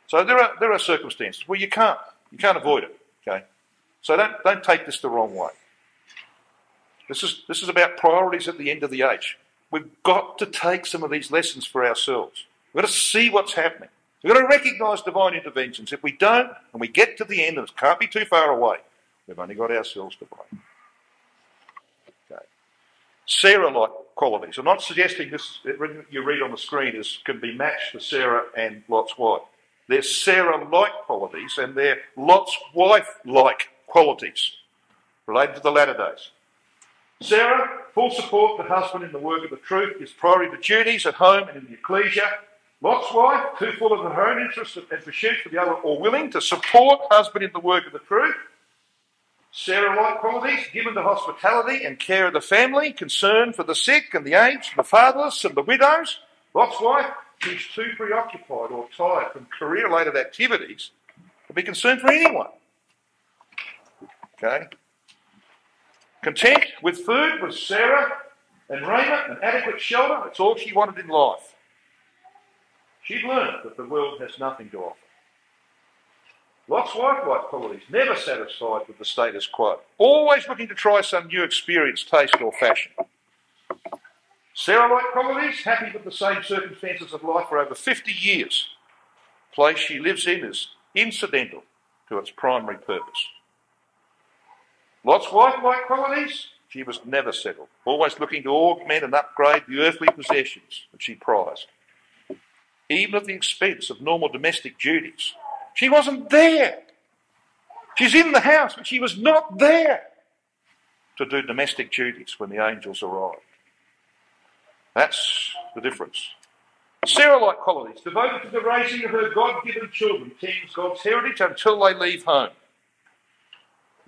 So there are there are circumstances where you can't you can't avoid it. Okay? So don't don't take this the wrong way. This is this is about priorities at the end of the age. We've got to take some of these lessons for ourselves. We've got to see what's happening. We've got to recognise divine interventions. If we don't, and we get to the end, and it can't be too far away, we've only got ourselves to blame. Okay. Sarah-like qualities. I'm not suggesting this you read on the screen is can be matched to Sarah and Lot's wife. They're Sarah-like qualities, and they're Lot's wife-like qualities related to the latter days. Sarah, full support the husband in the work of the truth, his priority to duties at home and in the ecclesia. Lot's wife, too full of her own interests and pursuit for the other, or willing to support husband in the work of the truth. Sarah-like qualities, given to hospitality and care of the family, concern for the sick and the aged, the fatherless and the widows. Lot's wife, she's too preoccupied or tired from career-related activities to be concerned for anyone. Okay? Content with food was Sarah and raiment and adequate shelter. It's all she wanted in life. She'd learned that the world has nothing to offer. Lot's likewise qualities, never satisfied with the status quo, always looking to try some new experience, taste or fashion. Sarah-like qualities, happy with the same circumstances of life for over fifty years. The place she lives in is incidental to its primary purpose. Lot's wife-like qualities, she was never settled, always looking to augment and upgrade the earthly possessions that she prized, even at the expense of normal domestic duties. She wasn't there. She's in the house, but she was not there to do domestic duties when the angels arrived. That's the difference. Sarah-like qualities, devoted to the raising of her God-given children, tends God's heritage until they leave home.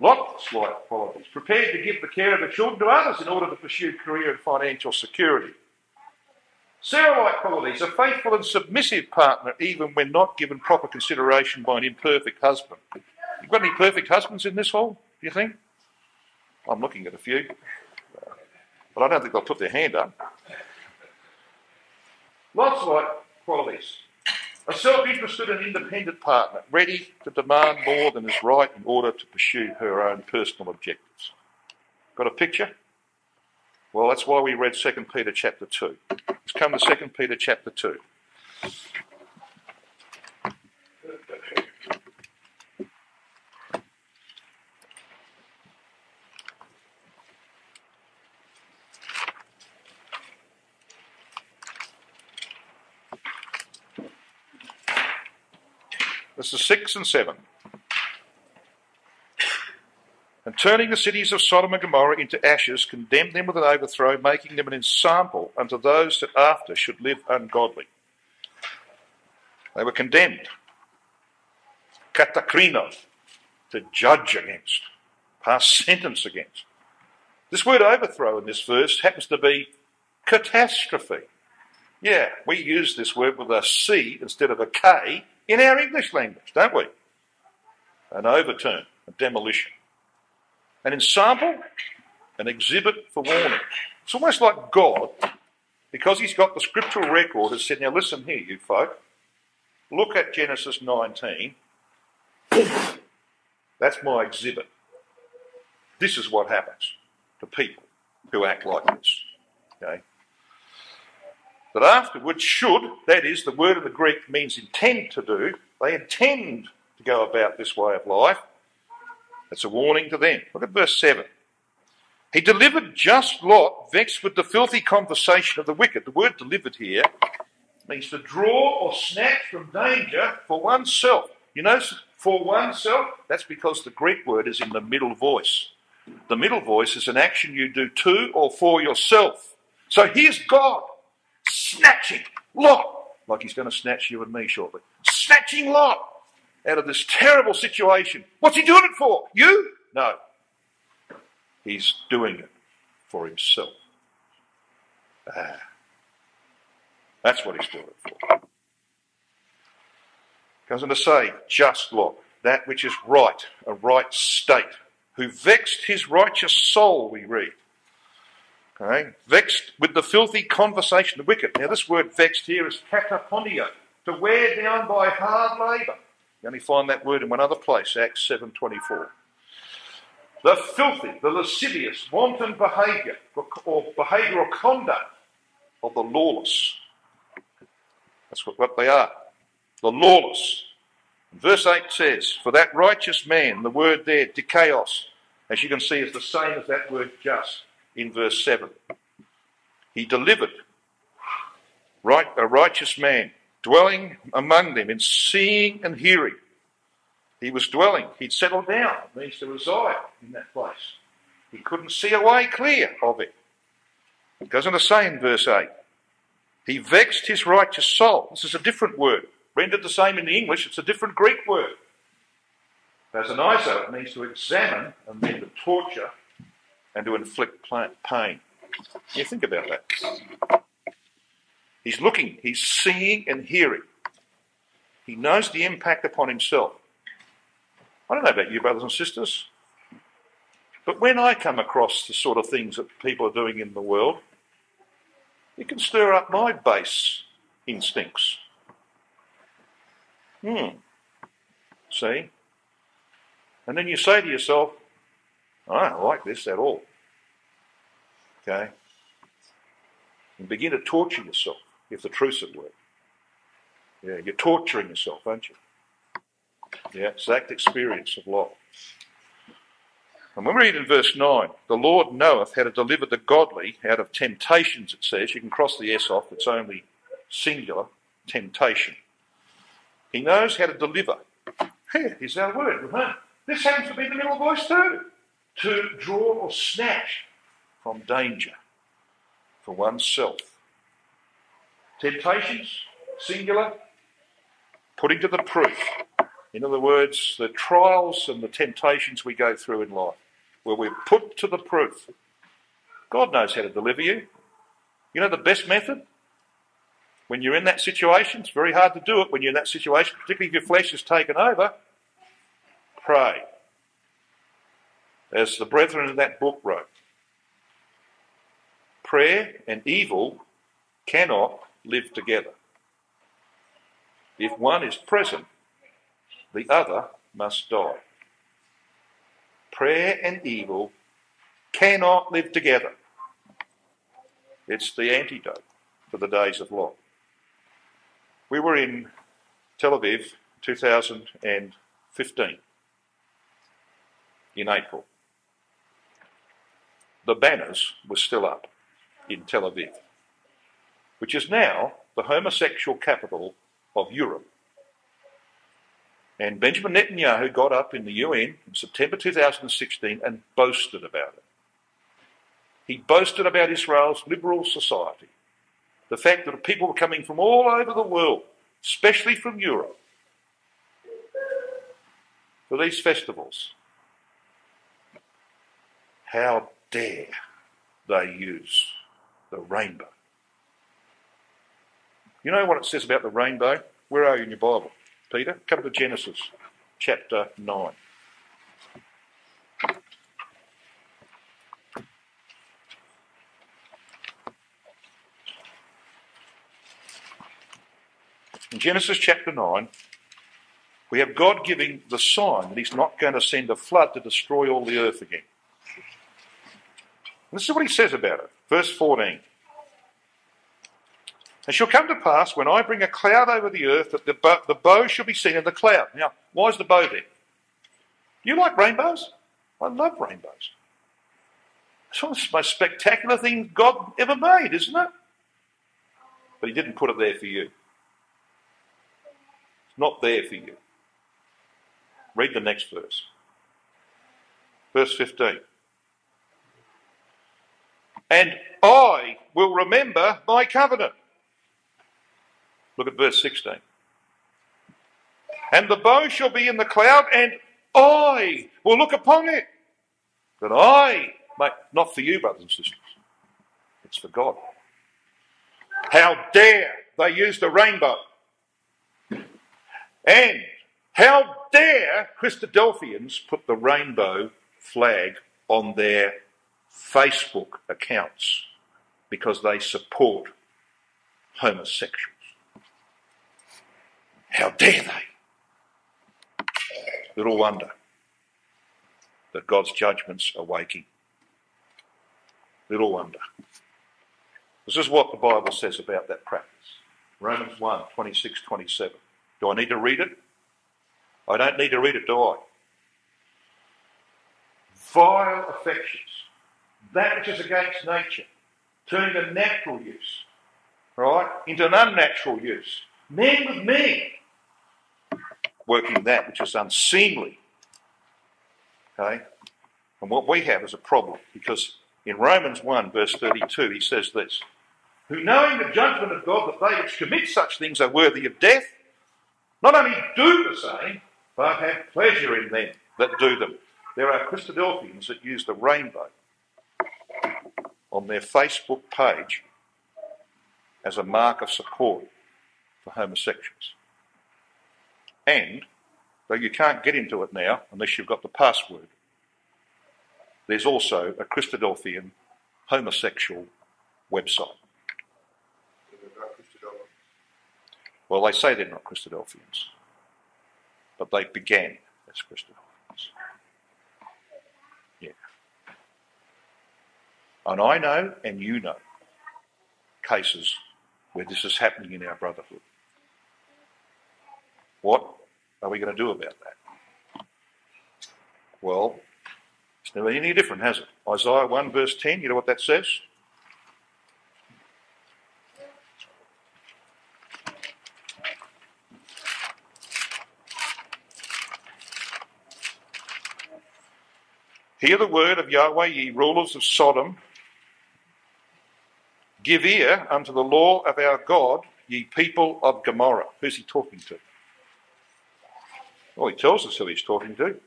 Lot-like qualities, prepared to give the care of the children to others in order to pursue career and financial security. Sarah-like qualities, a faithful and submissive partner even when not given proper consideration by an imperfect husband. You've got any perfect husbands in this hall, do you think? I'm looking at a few. But I don't think they'll put their hand up. Lot's-like qualities, a self-interested and independent partner, ready to demand more than is right in order to pursue her own personal objectives. Got a picture? Well, that's why we read Second Peter chapter two. Let's come to Second Peter chapter two. Verses six and seven. And turning the cities of Sodom and Gomorrah into ashes, condemned them with an overthrow, making them an ensample unto those that after should live ungodly. They were condemned, katakrinos, to judge against, pass sentence against. This word overthrow in this verse happens to be catastrophe. Yeah, we use this word with a C instead of a K in our English language, don't we? An overturn, a demolition. An ensemble, an exhibit for warning. It's almost like God, because he's got the scriptural record, has said, now listen here, you folk. Look at Genesis nineteen. That's my exhibit. This is what happens to people who act like this. Okay? That afterwards should, that is, the word in the Greek means intend to do. They intend to go about this way of life. It's a warning to them. Look at verse seven. He delivered just Lot, vexed with the filthy conversation of the wicked. The word delivered here means to draw or snatch from danger for oneself. You notice, for oneself, that's because the Greek word is in the middle voice. The middle voice is an action you do to or for yourself. So here's God snatching Lot, like he's going to snatch you and me shortly. Snatching Lot out of this terrible situation. What's he doing it for? You? No. He's doing it for himself. Ah. That's what he's doing it for. Goes on to say, just Lot, that which is right, a right state, who vexed his righteous soul, we read. Okay? Vexed with the filthy conversation of the wicked. Now this word vexed here is kataponio, to wear down by hard labour. You only find that word in one other place, Acts seven twenty-four. The filthy, the lascivious, wanton behaviour or behaviour or conduct of the lawless. That's what, what they are, the lawless. And verse eight says, for that righteous man, the word there, dikaios, as you can see, is the same as that word just in verse seven. He delivered right, a righteous man, dwelling among them in seeing and hearing. He was dwelling. He'd settled down. It means to reside in that place. He couldn't see a way clear of it. It goes on to say in verse eight, he vexed his righteous soul. This is a different word. Rendered the same in the English, it's a different Greek word. As an iso, it means to examine and then to torture and to inflict pain. Yeah, think about that. He's looking, he's seeing and hearing. He knows the impact upon himself. I don't know about you, brothers and sisters, But when I come across the sort of things that people are doing in the world, it can stir up my base instincts. Hmm. See? And then you say to yourself, I don't like this at all. Okay? And begin to torture yourself, if the truth's at work. Yeah, you're torturing yourself, aren't you? Yeah, it's that experience of Lot. And when we read in verse nine, the Lord knoweth how to deliver the godly out of temptations, it says. You can cross the S off, it's only singular, temptation. He knows how to deliver. Here is our word. Huh? This happens to be the middle voice too. To draw or snatch from danger for oneself. Temptations, singular, putting to the proof. In other words, the trials and the temptations we go through in life, where we're put to the proof. God knows how to deliver you. You know the best method? When you're in that situation, it's very hard to do it when you're in that situation, particularly if your flesh is taken over. Pray. As the brethren in that book wrote, prayer and evil cannot live together. If one is present, the other must die. Prayer and evil cannot live together. It's the antidote for the days of Lot. We were in Tel Aviv two thousand fifteen in April. The banners were still up in Tel Aviv, which is now the homosexual capital of Europe. And Benjamin Netanyahu got up in the U N in September two thousand sixteen and boasted about it. He boasted about Israel's liberal society. The fact that people were coming from all over the world, especially from Europe, for these festivals. How dare they use the rainbow? You know what it says about the rainbow? Where are you in your Bible? Peter, come to Genesis chapter nine. In Genesis chapter nine, we have God giving the sign that he's not going to send a flood to destroy all the earth again. And this is what he says about it. Verse fourteen. It shall come to pass when I bring a cloud over the earth that the bow, the bow shall be seen in the cloud. Now, why is the bow there? Do you like rainbows? I love rainbows. It's one of the most spectacular things God ever made, isn't it? But he didn't put it there for you. It's not there for you. Read the next verse. Verse fifteen. And I will remember my covenant. Look at verse sixteen. And the bow shall be in the cloud, and I will look upon it. But I, mate, not for you, brothers and sisters. It's for God. How dare they use the rainbow? And how dare Christadelphians put the rainbow flag on their Facebook accounts because they support homosexuals. How dare they? Little wonder that God's judgments are waking. Little wonder. This is what the Bible says about that practice. Romans one, twenty-six, twenty-seven. Do I need to read it? I don't need to read it, do I? Vile affections, that which is against nature, turning a natural use, right, into an unnatural use. Men with men, working that which is unseemly. Okay? And what we have is a problem, because in Romans one, verse thirty-two, he says this, who knowing the judgment of God that they which commit such things are worthy of death, not only do the same, but have pleasure in them that do them. There are Christadelphians that use the rainbow on their Facebook page as a mark of support for homosexuals. And, though you can't get into it now unless you've got the password, there's also a Christadelphian homosexual website. Well, they say they're not Christadelphians, but they began as Christadelphians. Yeah. And I know, and you know, cases where this is happening in our brotherhood. What are we going to do about that? Well, it's never any different, has it? Isaiah one verse ten, you know what that says? Hear the word of Yahweh, ye rulers of Sodom. Give ear unto the law of our God, ye people of Gomorrah. Who's he talking to? Well, he tells us who he's talking to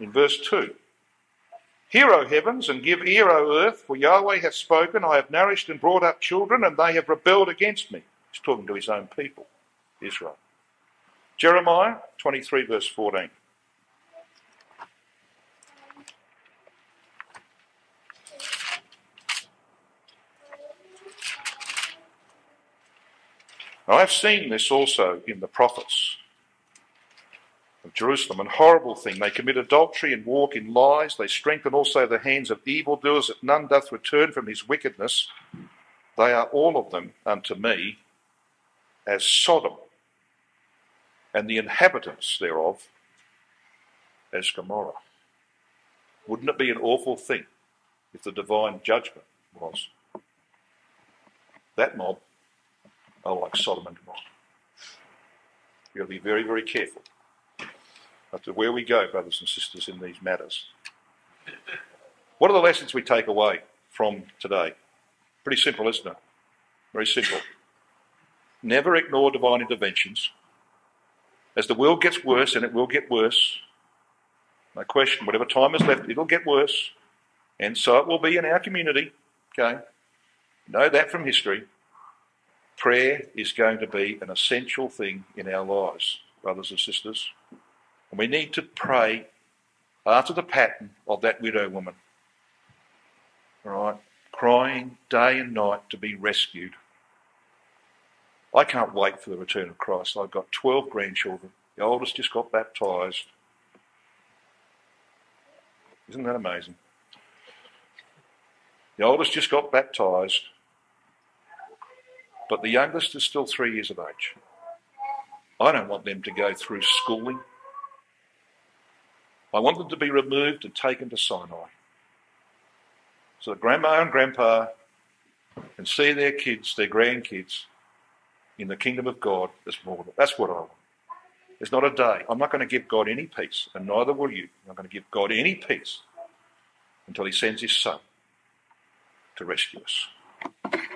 in verse two. Hear, O heavens, and give ear, O earth, for Yahweh hath spoken. I have nourished and brought up children, and they have rebelled against me. He's talking to his own people, Israel. Jeremiah twenty-three, verse fourteen. Now, I've seen this also in the prophets of Jerusalem, an horrible thing. They commit adultery and walk in lies. They strengthen also the hands of evildoers, that none doth return from his wickedness. They are all of them unto me as Sodom, and the inhabitants thereof as Gomorrah. Wouldn't it be an awful thing if the divine judgment was that mob? Oh, like Sodom and Gomorrah. We've got to be very, very careful as to where we go, brothers and sisters, in these matters. What are the lessons we take away from today? Pretty simple, isn't it? Very simple. Never ignore divine interventions. As the world gets worse, and it will get worse, no question, whatever time is left, it'll get worse. And so it will be in our community. Okay? Know that from history. Prayer is going to be an essential thing in our lives, brothers and sisters. And we need to pray after the pattern of that widow woman. All right? Crying day and night to be rescued. I can't wait for the return of Christ. I've got twelve grandchildren. The oldest just got baptised. Isn't that amazing? The oldest just got baptised. But the youngest is still three years of age. I don't want them to go through schooling. I want them to be removed and taken to Sinai, so that grandma and grandpa can see their kids, their grandkids, in the kingdom of God as mortal. That's what I want. There's not a day. I'm not going to give God any peace, and neither will you. I'm not going to give God any peace until he sends his son to rescue us.